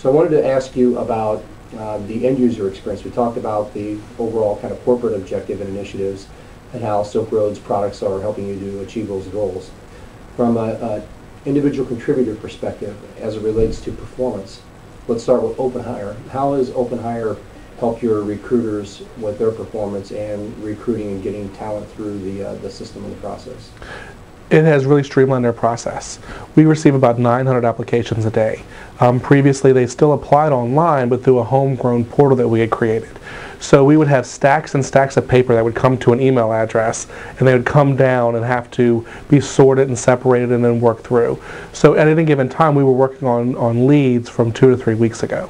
So I wanted to ask you about the end user experience. We talked about the overall kind of corporate objective and initiatives and how SilkRoad's products are helping you to achieve those goals. From an individual contributor perspective, as it relates to performance, let's start with OpenHire. How has OpenHire helped your recruiters with their performance and recruiting and getting talent through the system and the process? It has really streamlined their process. We receive about 900 applications a day. Previously, they still applied online, but through a homegrown portal that we had created. So we would have stacks and stacks of paper that would come to an email address, and they would come down and have to be sorted and separated and then worked through. So at any given time, we were working on leads from 2 to 3 weeks ago.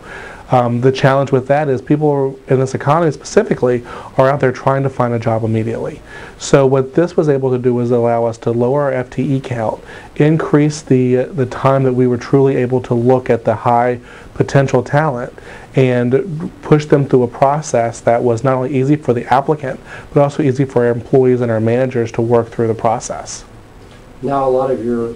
The challenge with that is people in this economy specifically are out there trying to find a job immediately. So what this was able to do was allow us to lower our FTE count, increase the time that we were truly able to look at the high potential talent and push them through a process that was not only easy for the applicant, but also easy for our employees and our managers to work through the process. Now a lot of your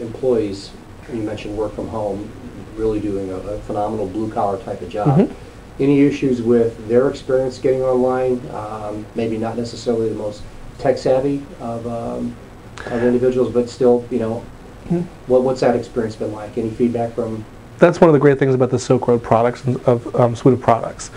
employees, you mentioned work from home, really doing a phenomenal blue-collar type of job. Mm-hmm. Any issues with their experience getting online? Maybe not necessarily the most tech-savvy of individuals, but still, you know, mm-hmm. what's that experience been like? Any feedback from? That's one of the great things about the SilkRoad products of suite of products.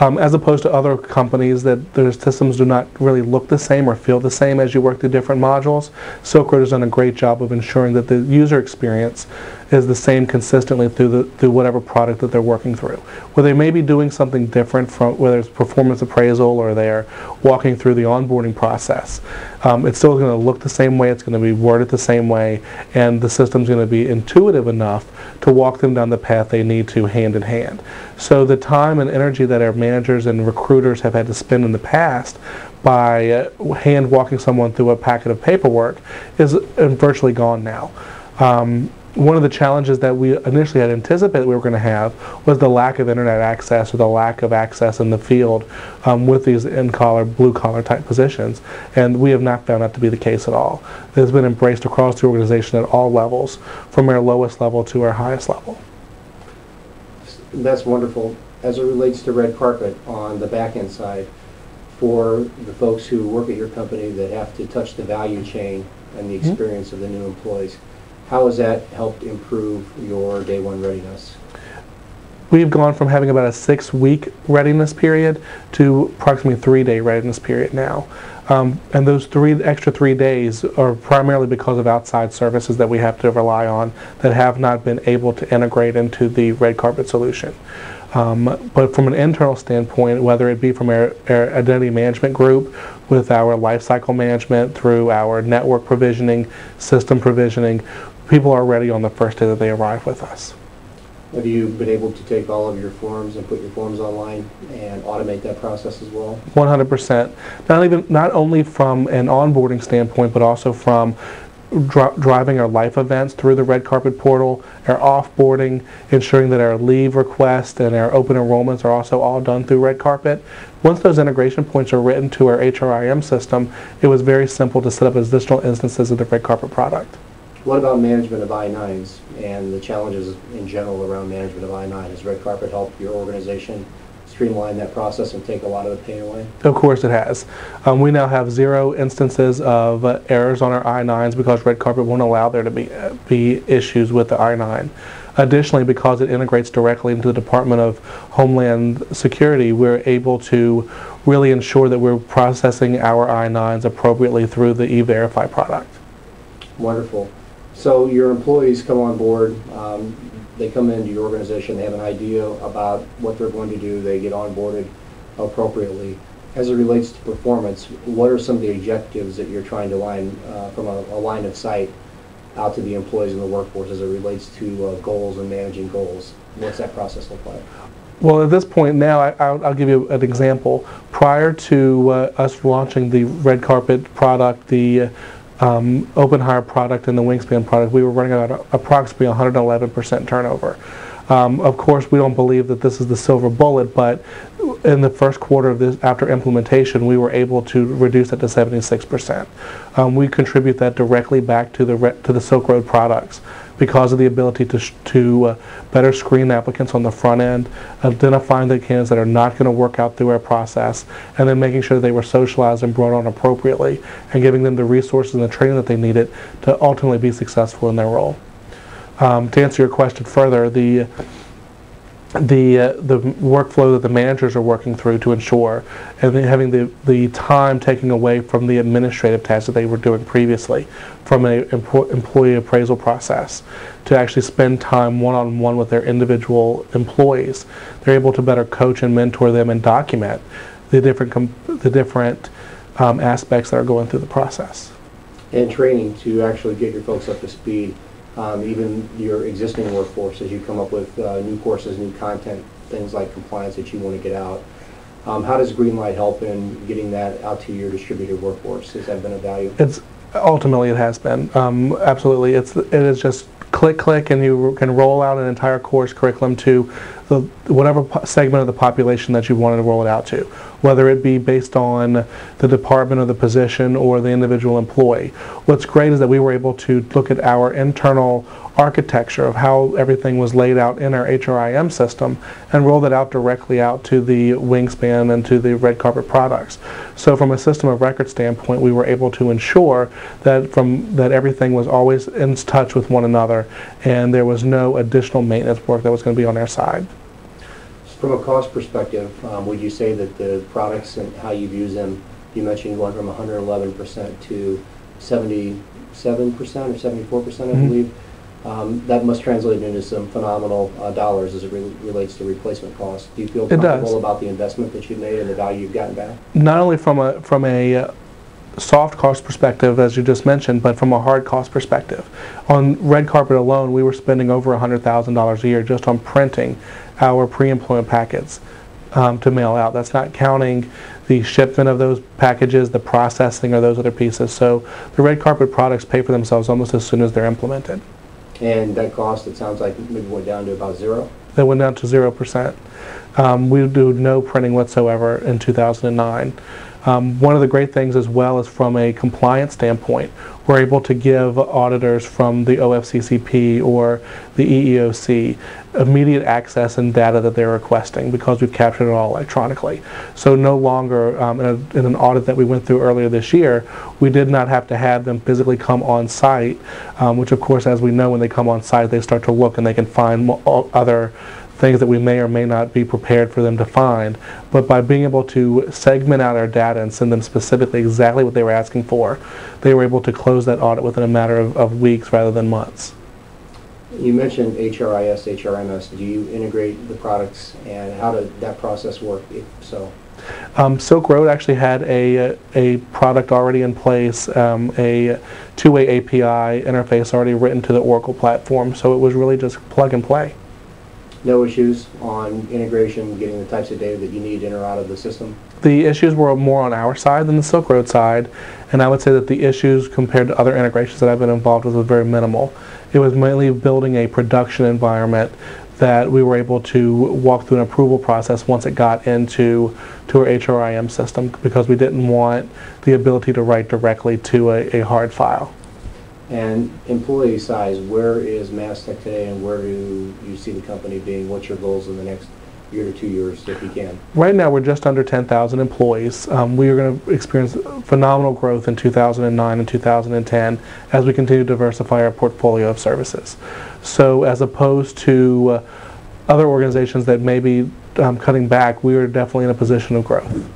As opposed to other companies that their systems do not really look the same or feel the same as you work through different modules, SilkRoad has done a great job of ensuring that the user experience is the same consistently through whatever product that they're working through. Where they may be doing something different from whether it's performance appraisal or they're walking through the onboarding process, it's still going to look the same way, it's going to be worded the same way, and the system's going to be intuitive enough to walk them down the path they need to hand in hand. So the time and energy that our managers and recruiters have had to spend in the past by hand walking someone through a packet of paperwork is virtually gone now. One of the challenges that we initially had anticipated we were going to have was the lack of internet access or the lack of access in the field with these in-collar, blue-collar type positions, and we have not found that to be the case at all. It has been embraced across the organization at all levels, from our lowest level to our highest level. That's wonderful. As it relates to Red Carpet on the back-end side, for the folks who work at your company that have to touch the value chain and the experience mm-hmm. of the new employees, how has that helped improve your day one readiness? We've gone from having about a 6-week readiness period to approximately 3-day readiness period now. And those extra three days are primarily because of outside services that we have to rely on that have not been able to integrate into the Red Carpet solution. But from an internal standpoint, whether it be from our identity management group, with our lifecycle management, through our network provisioning, system provisioning, people are ready on the first day that they arrive with us. Have you been able to take all of your forms and put your forms online and automate that process as well? 100%. Not only from an onboarding standpoint, but also from driving our life events through the Red Carpet portal, our offboarding, ensuring that our leave requests and our open enrollments are also all done through Red Carpet. Once those integration points are written to our HRIM system, it was very simple to set up additional instances of the Red Carpet product. What about management of I-9s and the challenges in general around management of I-9? Has Red Carpet helped your organization streamline that process and take a lot of the pain away? Of course it has. We now have 0 instances of errors on our I-9s because Red Carpet won't allow there to be issues with the I-9. Additionally, because it integrates directly into the Department of Homeland Security, we're able to really ensure that we're processing our I-9s appropriately through the E-Verify product. Wonderful. So your employees come on board, they come into your organization, they have an idea about what they're going to do, they get onboarded appropriately. As it relates to performance, what are some of the objectives that you're trying to align from a line of sight out to the employees in the workforce as it relates to goals and managing goals? What's that process look like? Well, at this point now, I'll give you an example. Prior to us launching the Red Carpet product, the OpenHire product and the Wingspan product, we were running at approximately 111% turnover. Of course, we don't believe that this is the silver bullet, but in the first quarter of this, after implementation, we were able to reduce that to 76%. We contribute that directly back to the SilkRoad products, because of the ability to better screen applicants on the front end, identifying the candidates that are not going to work out through our process, and then making sure that they were socialized and brought on appropriately, and giving them the resources and the training that they needed to ultimately be successful in their role. To answer your question further, the workflow that the managers are working through to ensure, and then having the time taken away from the administrative tasks that they were doing previously from an employee appraisal process, to actually spend time one-on-one with their individual employees. They're able to better coach and mentor them and document the different aspects that are going through the process. And training to actually get your folks up to speed. Even your existing workforce, as you come up with new courses, new content, things like compliance that you want to get out. How does Greenlight help in getting that out to your distributed workforce? Has that been a value? It's ultimately it has been. Absolutely, it is just click, and you can roll out an entire course curriculum to the, whatever segment of the population that you wanted to roll it out to, whether it be based on the department or the position or the individual employee. What's great is that we were able to look at our internal architecture of how everything was laid out in our HRIM system and roll that out directly out to the Wingspan and to the Red Carpet products. So from a system of record standpoint, we were able to ensure that everything was always in touch with one another, and there was no additional maintenance work that was going to be on our side. From a cost perspective, would you say that the products and how you've used them, you mentioned going from 111% to 77% or 74%, I believe. That must translate into some phenomenal dollars as it relates to replacement costs. Do you feel comfortable about the investment that you've made and the value you've gotten back? Not only from a soft cost perspective, as you just mentioned, but from a hard cost perspective. On Red Carpet alone, we were spending over $100,000 a year just on printing our pre-employment packets to mail out. That's not counting the shipment of those packages, the processing, or those other pieces. So the Red Carpet products pay for themselves almost as soon as they're implemented. And that cost, it sounds like, maybe went down to about zero? That went down to 0%. We do no printing whatsoever in 2009. One of the great things as well is from a compliance standpoint, we're able to give auditors from the OFCCP or the EEOC immediate access and data that they're requesting because we've captured it all electronically. So no longer, in an audit that we went through earlier this year, we did not have to have them physically come on site, which of course, as we know, when they come on site, they start to look and they can find other things that we may or may not be prepared for them to find. But by being able to segment out our data and send them specifically exactly what they were asking for, they were able to close that audit within a matter of weeks rather than months. You mentioned HRIS, HRMS. Do you integrate the products, and how did that process work, if so? SilkRoad actually had a product already in place, a two-way API interface already written to the Oracle platform, so it was really just plug and play. No issues on integration, getting the types of data that you need in or out of the system? The issues were more on our side than the SilkRoad side, and I would say that the issues compared to other integrations that I've been involved with was very minimal. It was mainly building a production environment that we were able to walk through an approval process once it got into our HRIM system, because we didn't want the ability to write directly to a hard file. And employee size, where is MassTech today, and where do you see the company being? What's your goals in the next year to 2 years, if you can? Right now, we're just under 10,000 employees. We are going to experience phenomenal growth in 2009 and 2010 as we continue to diversify our portfolio of services. So as opposed to other organizations that may be cutting back, we are definitely in a position of growth.